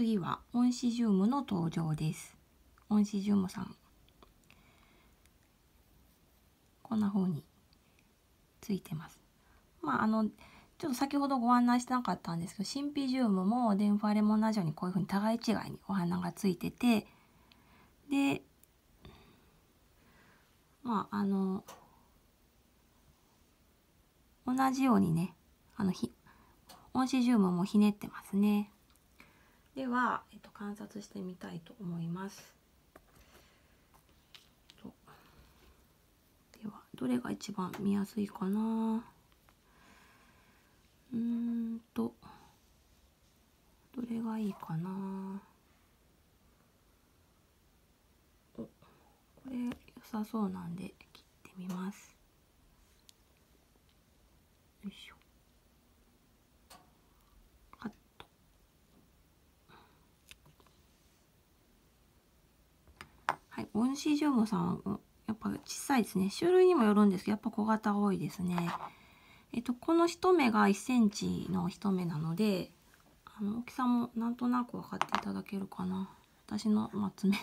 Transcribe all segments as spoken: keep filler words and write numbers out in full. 次はオンシジウムの登場です。オンシジウム酸、こんな風についてます。まああのちょっと先ほどご案内してなかったんですけど、シンピジウムもデンファレモンラジオにこういう風に互い違いにお花がついてて、でまああの同じようにね、あのひオンシジウムもひねってますね。では、えっと、観察してみたいと思います。ではどれが一番見やすいかな。うーんとどれがいいかな。お、これ良さそうなんで切ってみます。よいしょ。はい、オンシジウムさんやっぱ小さいですね。種類にもよるんですけど、やっぱ小型多いですね。えっとこの一目がいちセンチの一目なので、あの大きさもなんとなく分かっていただけるかな。私の、まあ、爪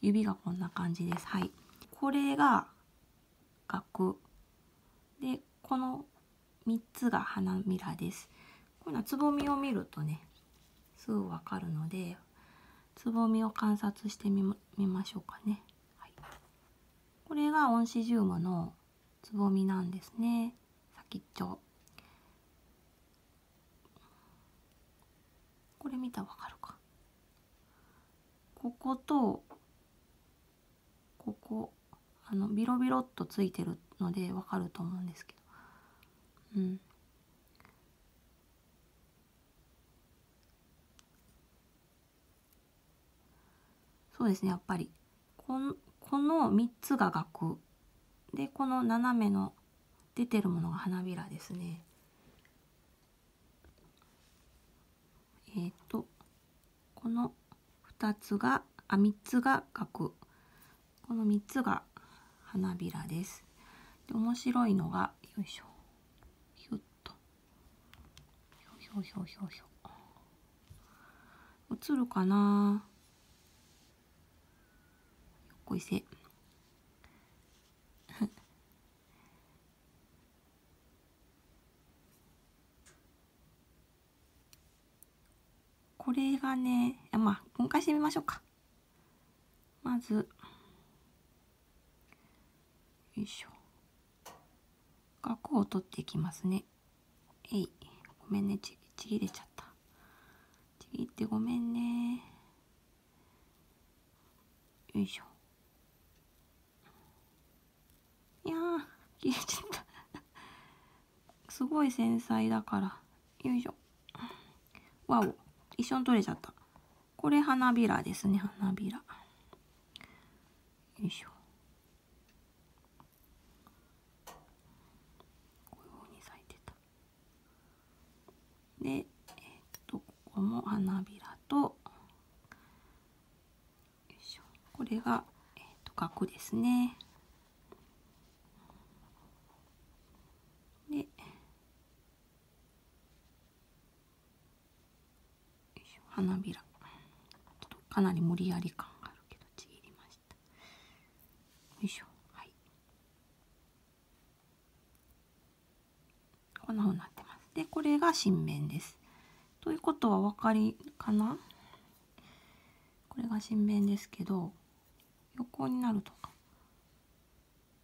指がこんな感じです。はい、これがガクで、このみっつが花びらです。こういうのはつぼみを見るとね、すぐ分かるので。つぼみを観察してみましょうかね、はい、これがオンシジウムのつぼみなんですね。先っちょ、これ見たらわかるか。こことここ、あのビロビロっとついてるのでわかると思うんですけど、うん。そうですね、やっぱりこの、 このみっつがガクで、この斜めの出てるものが花びらですね。えっとこのふたつがあみっつがガク、このみっつが花びらです。で面白いのが、よいしょ、ひゅっとひょひょひょひょ、映るかな。こいせこれがね、まあ分解してみましょうか。まずよいしょ、額を取っていきますね。えい、ごめんね、ちぎれちゃった。ちぎってごめんね。よいしょ、いやー、切れちゃったすごい繊細だから。よいしょ、わお、一緒に取れちゃった。これ花びらですね、花びら。よいしょ、こういう風に咲いてた。で、えー、っとここも花びらと、よいしょ、これが、えー、っとガクですね。花びら、ちょっとかなり無理やり感があるけどちぎりました。よいしょ、はい、こんな風になってます。でこれが新面です。ということはお分かりかな。これが新面ですけど、横になるとか、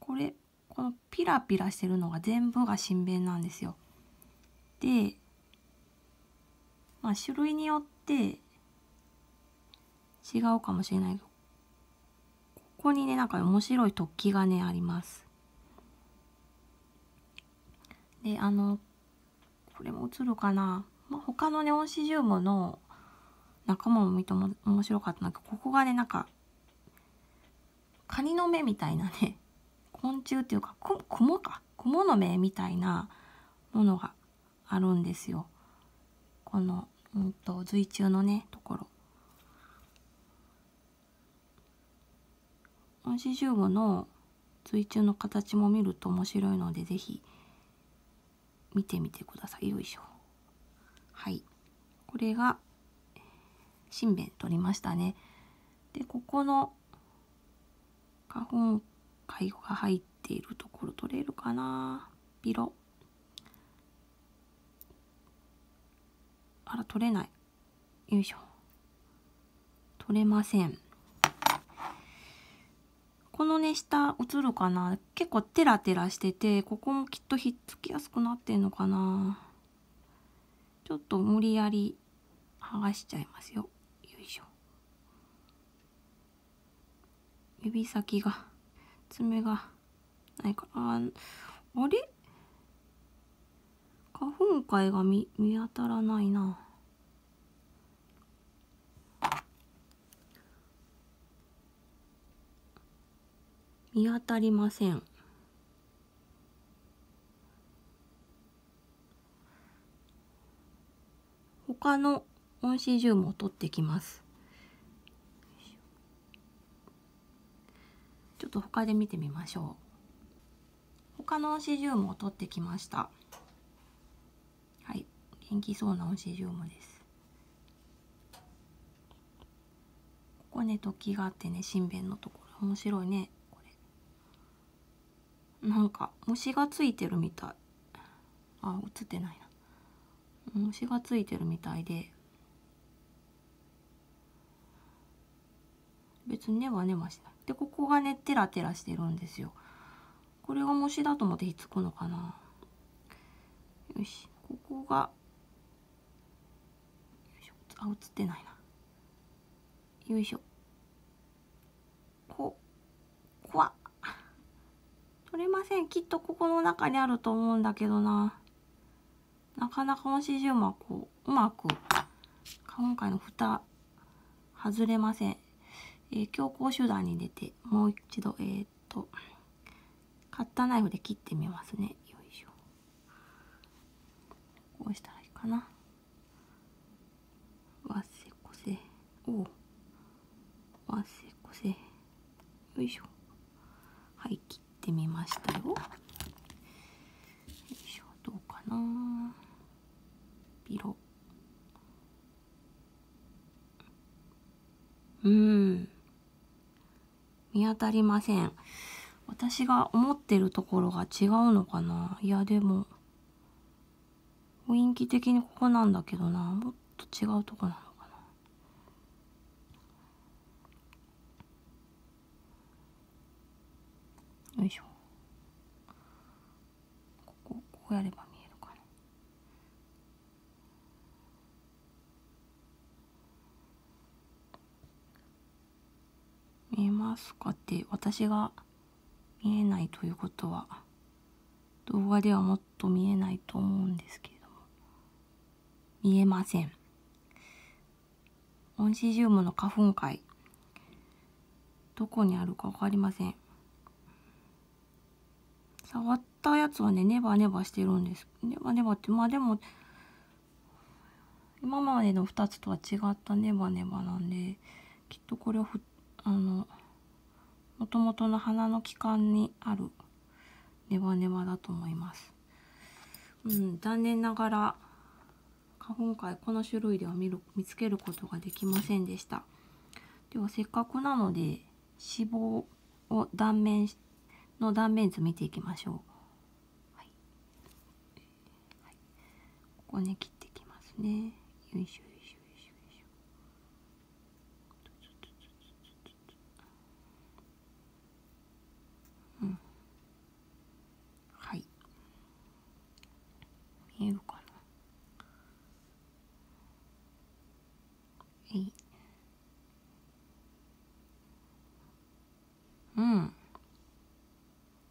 これこのピラピラしてるのが全部が新面なんですよ。でまあ種類によってで違うかもしれないけど、ここにねなんか面白い突起がねあります。であのこれも映るかな、まあ、他のねオンシジウムの仲間も見ても面白かったんだけど、ここがねなんかカニの目みたいなね、昆虫っていうかクモか、クモの目みたいなものがあるんですよ。このうんと髄中のねところ、オンシジウムの髄中の形も見ると面白いので、ぜひ見てみてください。よいしょ、はい、これが身辺取りましたね。でここの花粉介護が入っているところ取れるかな、ビロ。あら取れない、よいしょ、取れません。このね下映るかな、結構テラテラしてて、ここもきっとひっつきやすくなってんのかな。ちょっと無理やり剥がしちゃいますよ。よいしょ。指先が、爪がないから、あ、あれ？花粉塊が見、見当たらないな。見当たりません。他のオンシジュームを取ってきます。ちょっと他で見てみましょう。他のオンシジュームを取ってきました。はい、元気そうなオンシジュームです。ここね突起があってね、新弁のところ面白いね。これなんか虫がついてるみたい。あ、映ってないな。虫がついてるみたいで、別に根は根はしない。でここがねテラテラしてるんですよ。これが虫だと思ってひっつくのかな。よし、ここが、よいしょ、あ、映ってないな。よいしょ、ここわ取れません。きっとここの中にあると思うんだけどな。なかなかオンシジュームはこう、うまく今回の蓋外れません。えー、強硬手段に出て、もう一度えー、っとカッターナイフで切ってみますね。よいしょ、こうしたらいいかな。わせこせ、おう、わせこせ、よいしょ。はい、切ってみましたよ。よいしょ、どうかな。ピロ。うーん。見当たりません。私が思ってるところが違うのかな。いやでも、雰囲気的にここなんだけどな。もっと違うとこなのかな。よいしょ。ここ、こうやれば見えるかな。見えますかって、私が見えないということは、動画ではもっと見えないと思うんですけれども、見えません。オンシジウムの花粉塊、どこにあるか分かりません。触ったやつはねネバネバしてるんです。ネバネバって、まあでも今までのふたつとは違ったネバネバなんで、きっとこれはふあのもともとの花の器官にあるネバネバだと思います。うん、残念ながら花粉塊、この種類では見る見つけることができませんでした。ではせっかくなので脂肪を断面しての断面図見ていきましょう。はいはい、ここね切っていきますね。よいしょよいしょよいしょよいしょ。うん、はい、見えるかな。えい、うん、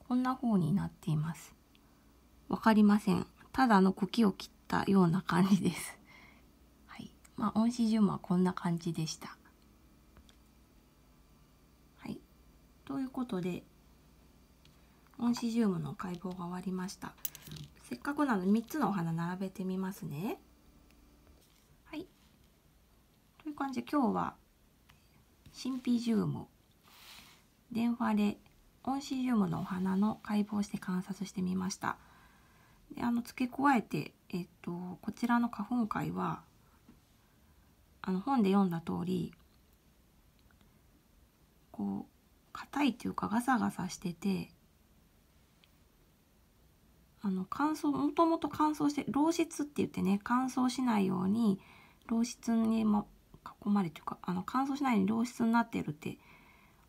こんな風になっています。わかりません。ただの茎を切ったような感じです。はい、まあオンシジュームはこんな感じでした。はい、ということでオンシジュームの解剖が終わりました。せっかくなのでみっつのお花並べてみますね。はい。という感じで今日はシンピジューム、デンファレ、オンシジュームのお花の解剖して観察してみました。で、あの付け加えて、えっとこちらの花粉塊はあの本で読んだ通り、こう硬いっていうかガサガサしてて、あの乾燥、もともと乾燥して漏出って言ってね、乾燥しないように漏出にも囲まれていうか、あの乾燥しないように漏出になってるって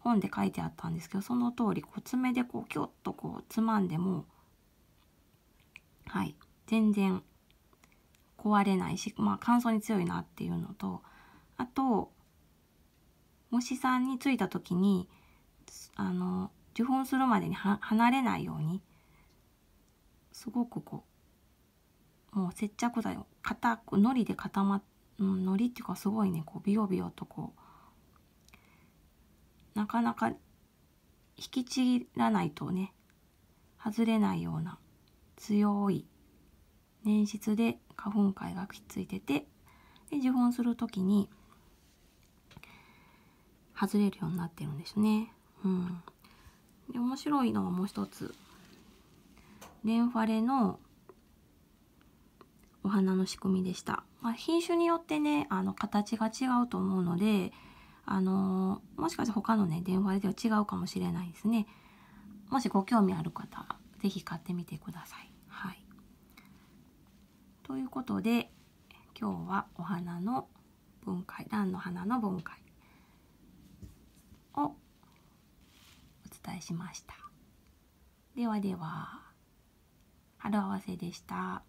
本で書いてあったんですけど、その通りこう爪でこうキュッとこうつまんでも、はい、全然壊れないし、まあ、乾燥に強いなっていうのと、あと虫さんについた時にあの受粉するまでには離れないように、すごくこうもう接着剤を固くのりで固まっ、うん、のりっていうかすごいね、こうビヨビヨとこうなかなか引きちぎらないとね外れないような強い粘質で花粉塊がくっついてて、で受粉する時に外れるようになってるんですね。うん、で面白いのはもう一つ、レンファレのお花の仕組みでした。まあ、品種によってね、あの形が違うと思うので、あのー、もしかして他のねレンファレでは違うかもしれないですね。もしご興味ある方是非買ってみてください。はい、ということで今日はお花の分解、蘭の花の分解をお伝えしました。ではでは。春合わせでした。